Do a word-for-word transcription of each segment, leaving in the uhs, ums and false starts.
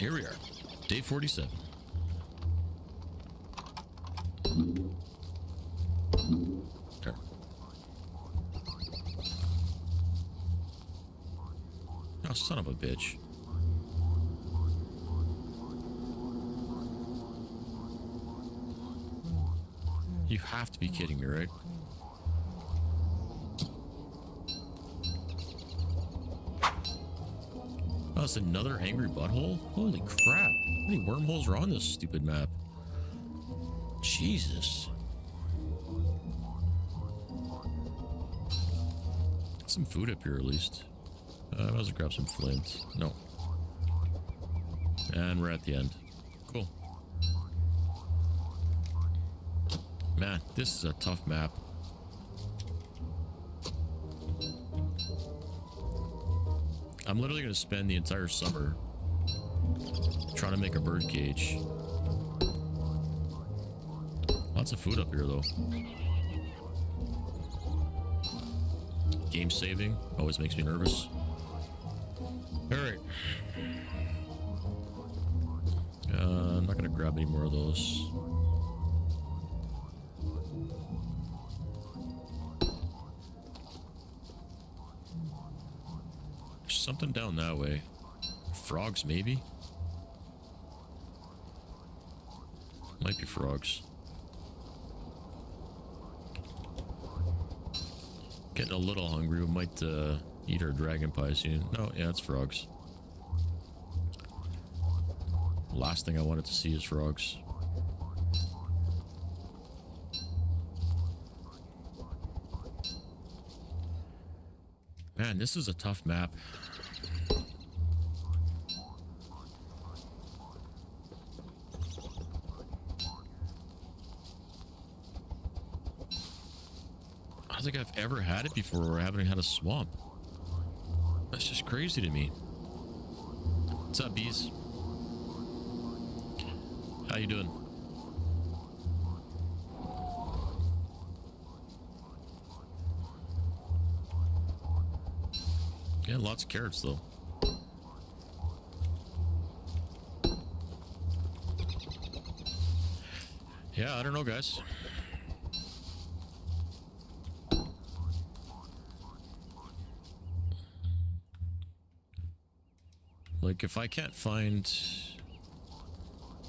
here we are. Day forty-seven. Okay. Oh, son of a bitch. You have to be kidding me, right? Oh, it's another angry butthole? Holy crap. How many wormholes are on this stupid map? Jesus. Get some food up here, at least. Uh, I might as well grab some flint. No. And we're at the end. Cool. Man, this is a tough map. I'm literally going to spend the entire summer trying to make a bird cage. Lots of food up here, though. Game saving always makes me nervous. All right. Uh, I'm not going to grab any more of those. Something down that way. Frogs, maybe? Might be frogs. Getting a little hungry. We might uh, eat our dragon pie soon. No, yeah, it's frogs. Last thing I wanted to see is frogs. Man, this is a tough map. I don't think I've ever had it before where I haven't had a swamp. That's just crazy to me. What's up, bees? How you doing? Yeah, lots of carrots though. Yeah, I don't know, guys. Like, if I can't find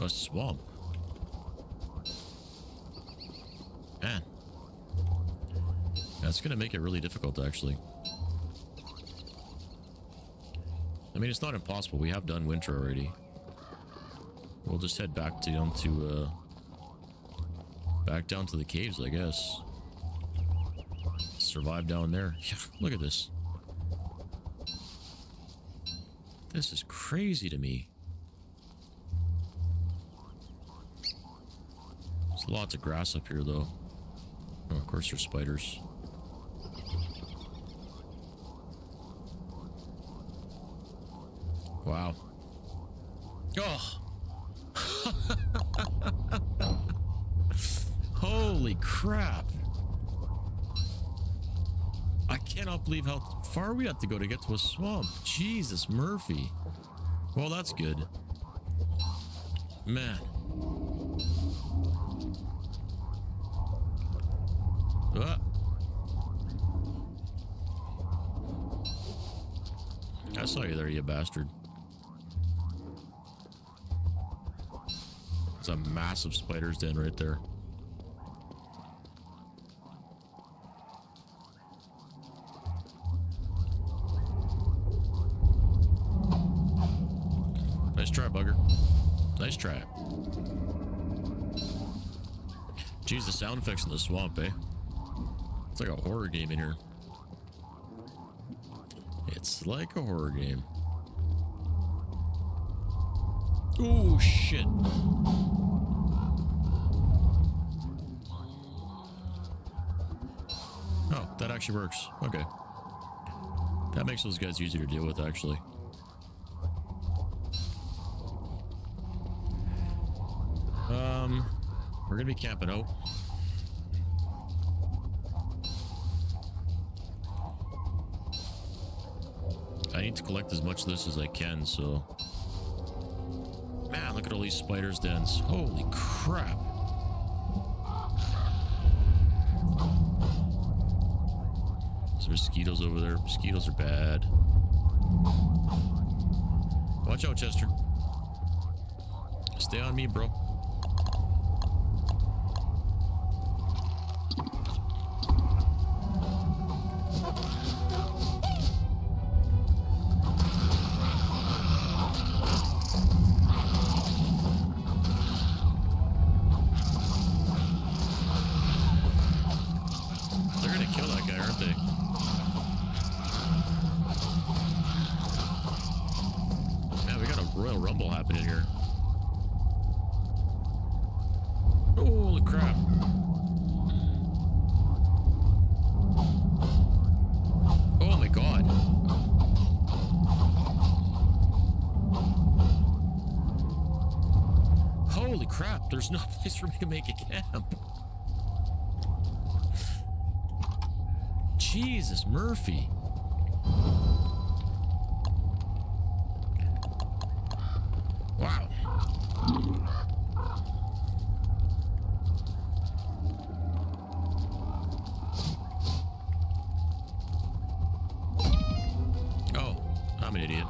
a swamp, man, that's gonna make it really difficult, actually. I mean, it's not impossible. We have done winter already. We'll just head back down to, uh, back down to the caves, I guess. Survive down there. Yeah, look at this. This is crazy to me. There's lots of grass up here, though. Oh, of course, there's spiders. Wow. Oh! Holy crap! I cannot believe how far we have to go to get to a swamp. Jesus, Murphy. Well, that's good. Man. Ah. I saw you there, you bastard. It's a massive spider's den right there. Try, bugger. Nice try. Jeez, the sound effects in the swamp, eh? It's like a horror game in here. It's like a horror game. Oh, shit. Oh, that actually works. Okay. That makes those guys easier to deal with, actually. Um, we're gonna be camping out. I need to collect as much of this as I can, so at all these spiders' dens. Holy crap. There's mosquitoes over there. Mosquitoes are bad. Watch out, Chester. Stay on me, bro. There's no place for me to make a camp. Jesus, Murphy. Wow. Oh, I'm an idiot.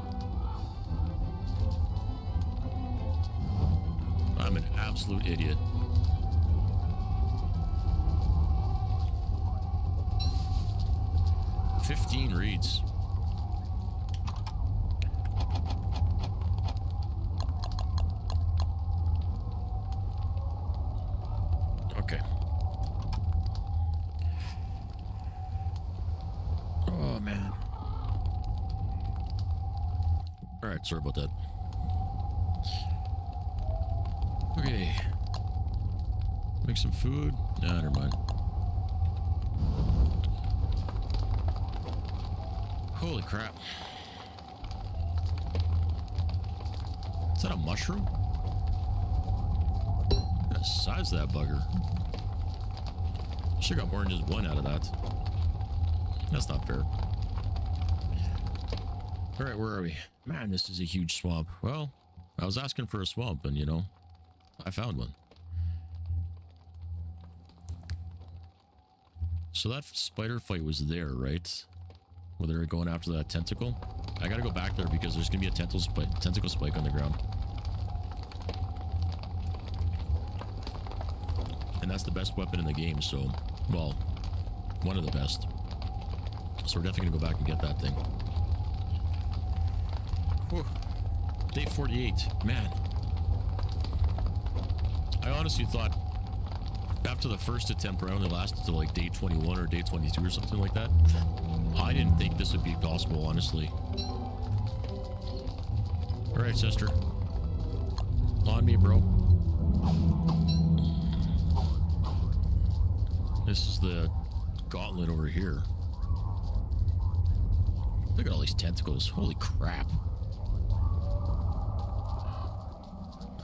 Absolute idiot. Fifteen reeds. Okay. Oh man. All right, sorry about that. Okay, make some food. Nah, never mind. Holy crap. Is that a mushroom? Look at the size of that bugger. Should have got more than just one out of that. That's not fair. All right, where are we? Man, this is a huge swamp. Well, I was asking for a swamp and, you know, I found one. So that spider fight was there, right? Where they were going after that tentacle. I gotta go back there because there's gonna be a tentacle spike, tentacle spike on the ground. And that's the best weapon in the game, so... Well, one of the best. So we're definitely gonna go back and get that thing. Whew. Day forty-eight. Man. I honestly thought after the first attempt, where I only lasted to like day twenty-one or day twenty-two or something like that, I didn't think this would be possible, honestly. All right, sister. On me, bro. This is the gauntlet over here. Look at all these tentacles. Holy crap.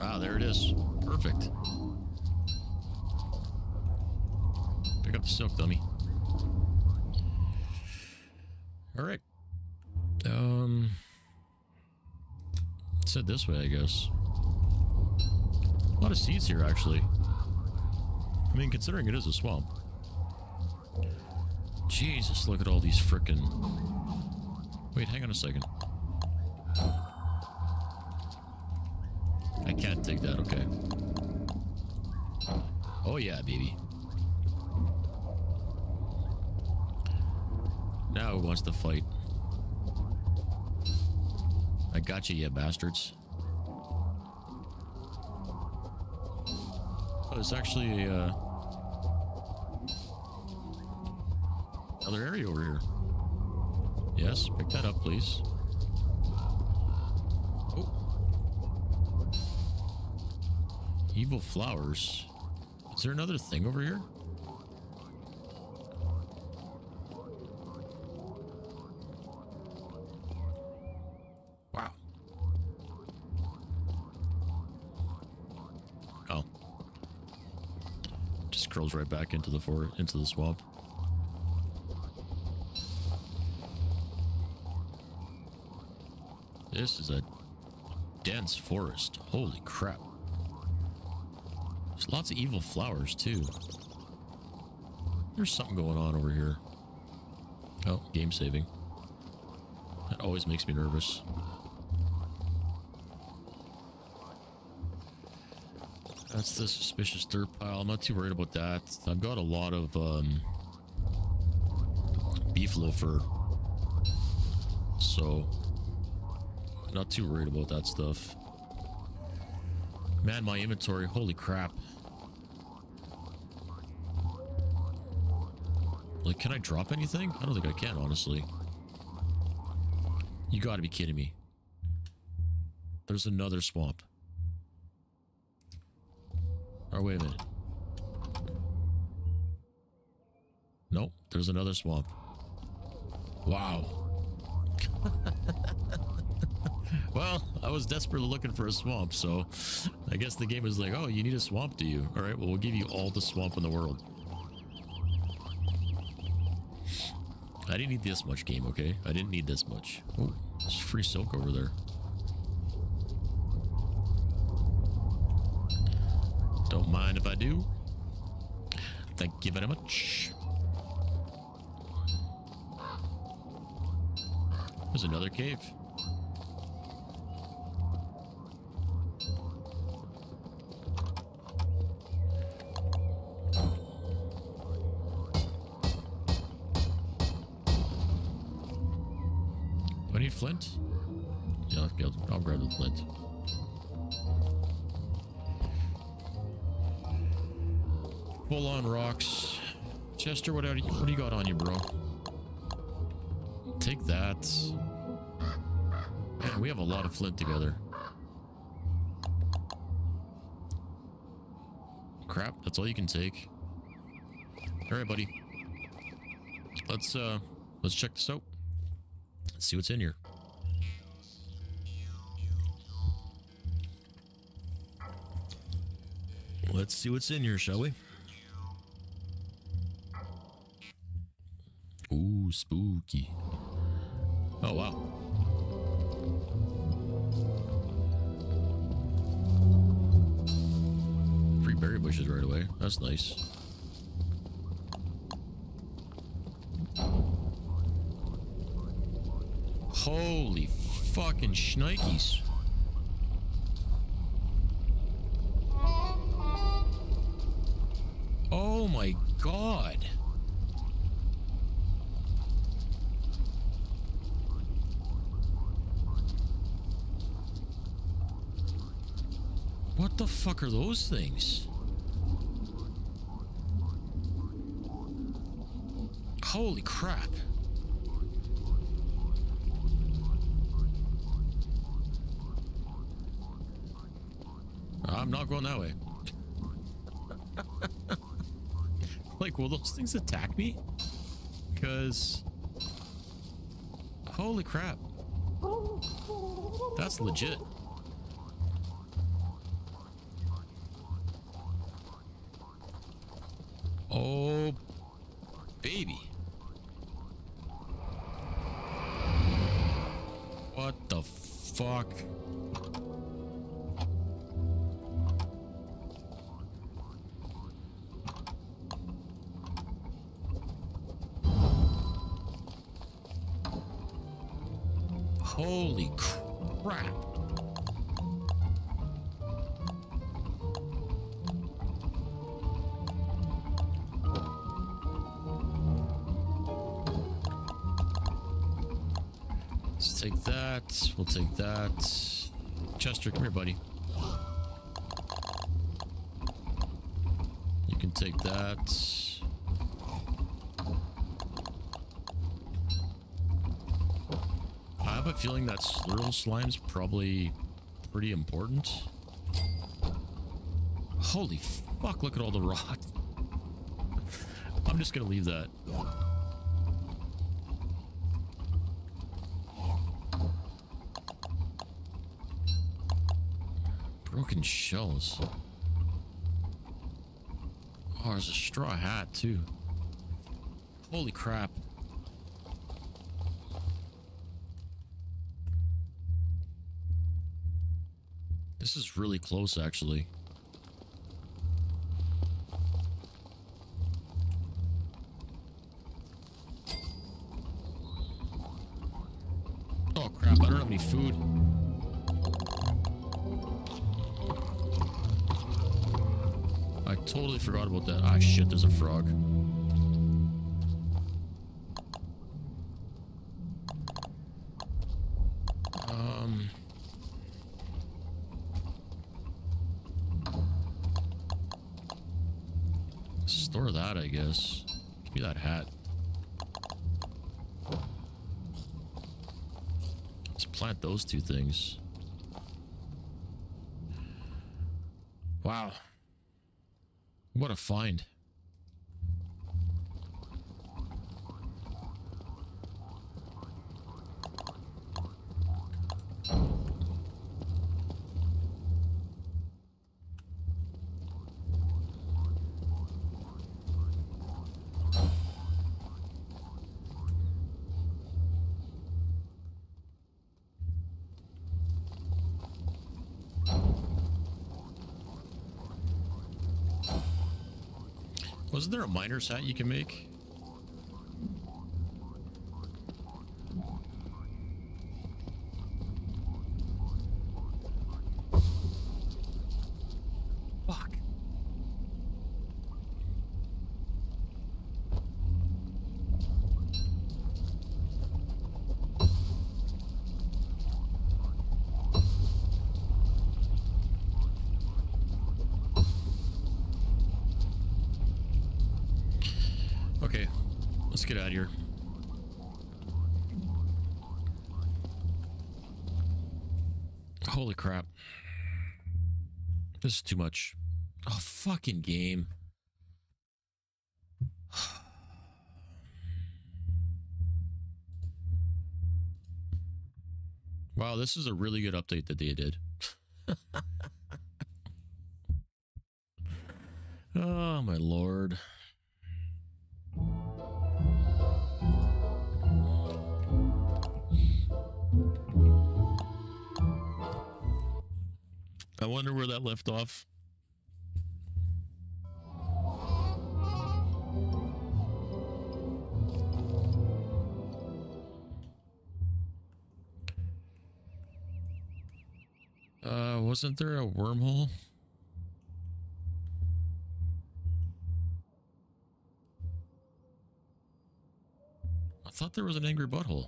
Ah, there it is. Perfect. Pick up the silk, dummy. All right. Um, it's head this way, I guess. A lot of seeds here, actually. I mean, considering it is a swamp. Jesus, look at all these frickin'... Wait, hang on a second. I can't take that, okay. Oh yeah, baby. Now who wants to fight? I got you, you bastards. Oh, there's actually a, uh, another area over here. Yes, pick that up, please. Evil flowers. Is there another thing over here? Wow. Oh. Just curls right back into the forest, into the swamp. This is a dense forest. Holy crap. There's lots of evil flowers, too. There's something going on over here. Oh, game saving. That always makes me nervous. That's the suspicious dirt pile. I'm not too worried about that. I've got a lot of um, beef loafer, so not too worried about that stuff. Man, my inventory. Holy crap. Like, can I drop anything? I don't think I can, honestly. You gotta be kidding me. There's another swamp. Oh, wait a minute. Nope, there's another swamp. Wow. Well, I was desperately looking for a swamp, so I guess the game is like, oh, you need a swamp, do you? All right, well, we'll give you all the swamp in the world. I didn't need this much, game, okay? I didn't need this much. Oh, there's free silk over there. Don't mind if I do. Thank you very much. There's another cave. I need flint? Yeah, I'll, I'll grab the flint. Full on rocks. Chester, what, you, what do you got on you, bro? Take that. Man, we have a lot of flint together. Crap, that's all you can take. All right, buddy. Let's uh, let's check this out. Let's see what's in here. Let's see what's in here, shall we? Ooh, spooky. Oh, wow. Free berry bushes right away. That's nice. Holy fucking shnikes. Oh my god. What the fuck are those things? Holy crap. I'm not going that way. Like, will those things attack me? Because... holy crap. That's legit. Oh, baby. What the fuck? Holy crap. Let's take that. We'll take that. Chester, come here, buddy. You can take that. I have a feeling that Slurl Slime's probably pretty important. Holy fuck, look at all the rot. I'm just gonna leave that. Broken shells. Oh, there's a straw hat too. Holy crap. This is really close, actually. Oh crap, I don't have any food. I totally forgot about that. Ah shit, there's a frog. Um... Store that, I guess. Give me that hat. Let's plant those two things. Wow. What a find. Wasn't there a miner's hat you can make? Fuck. Get out of here. Holy crap. This is too much. Oh, fucking game. Wow, this is a really good update that they did. Oh, my lord. I wonder where that left off. Uh, wasn't there a wormhole? I thought there was an angry butthole.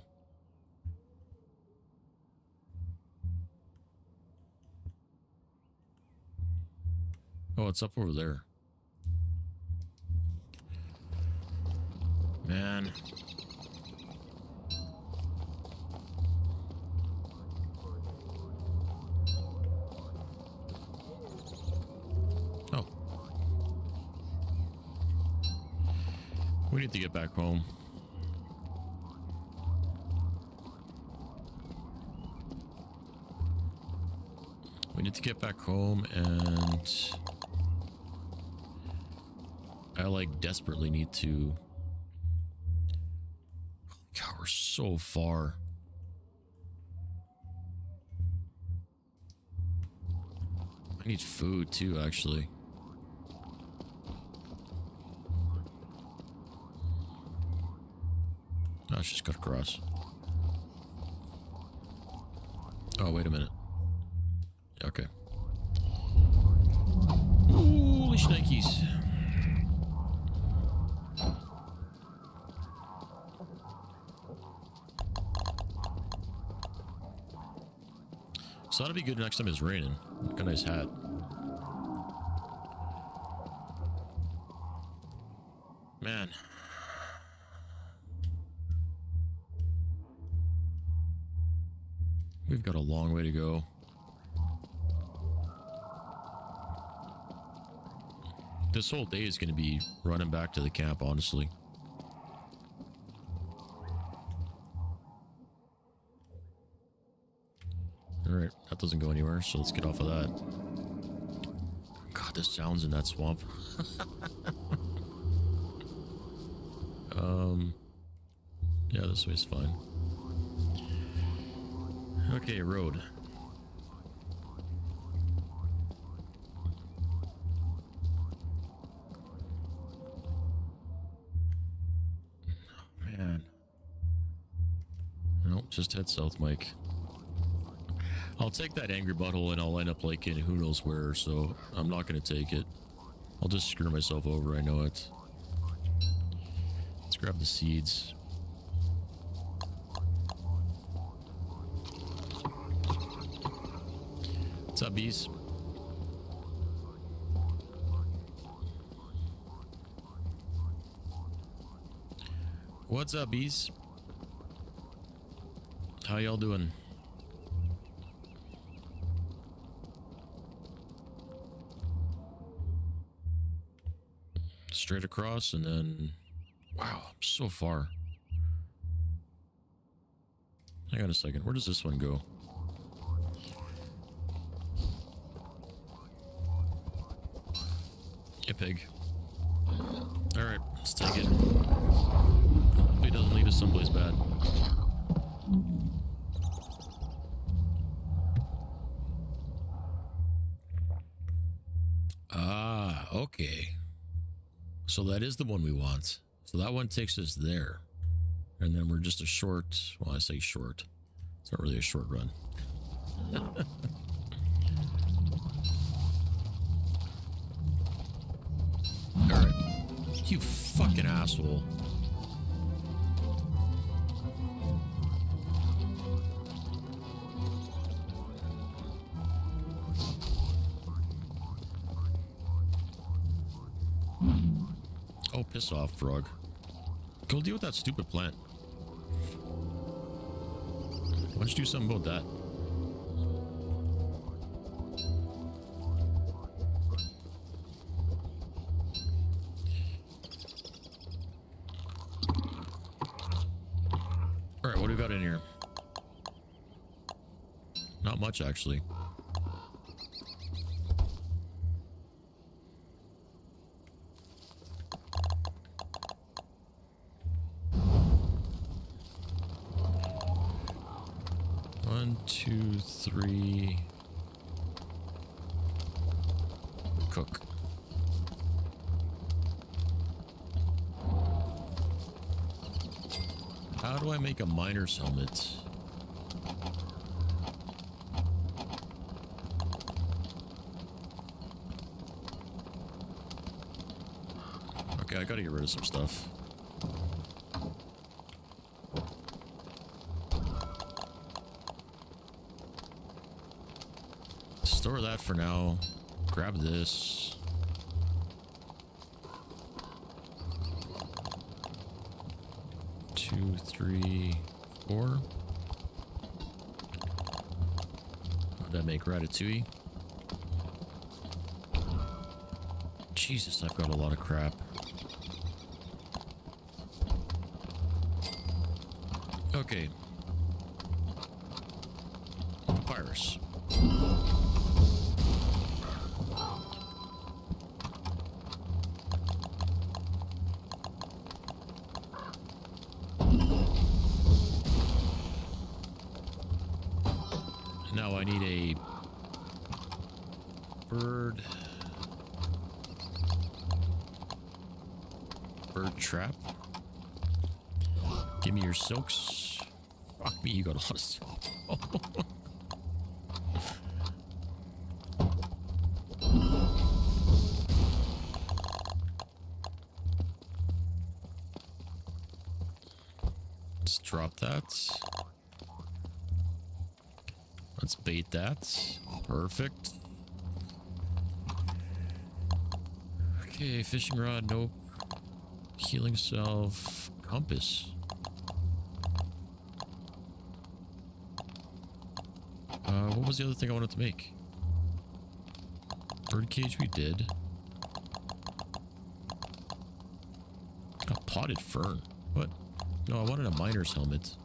Oh, it's up over there. Man. Oh. We need to get back home. We need to get back home and... I like desperately need to. God, we're so far. I need food too, actually. Oh, I just got across. Oh, wait a minute. Okay. Holy shnikes. So that'll be good next time it's raining. Look at a nice hat. Man. We've got a long way to go. This whole day is going to be running back to the camp, honestly. Alright, that doesn't go anywhere, so let's get off of that. God, the sounds in that swamp. um, yeah, this way's fine. Okay, road. Man. Nope, Just head south, Mike. I'll take that angry butthole and I'll end up like in who knows where, so I'm not going to take it. I'll just screw myself over, I know it. Let's grab the seeds. What's up, bees? What's up, bees? How y'all doing? Straight across and then... Wow, I'm so far. Hang on a second. Where does this one go? Yeah, pig. Alright, let's take it. Hopefully it doesn't lead us someplace bad. Ah, okay. So that is the one we want. So that one takes us there. And then we're just a short, well, I say short. It's not really a short run. All right. You fucking asshole. Oh, piss off, frog. Go deal with that stupid plant. Why don't you do something about that? Alright, what do we got in here? Not much, actually. Three. Cook. How do I make a miner's helmet? Okay, I gotta get rid of some stuff. Store that for now. Grab this. Two, three, four. How'd that make ratatouille? Jesus, I've got a lot of crap. Okay. Papyrus. Trap. Give me your silks. Fuck me, you got a lot of soap. Let's drop that. Let's bait that. Perfect. Okay, fishing rod, nope. Healing self, compass. Uh, what was the other thing I wanted to make? Birdcage we did. A potted fern. What? No, I wanted a miner's helmet.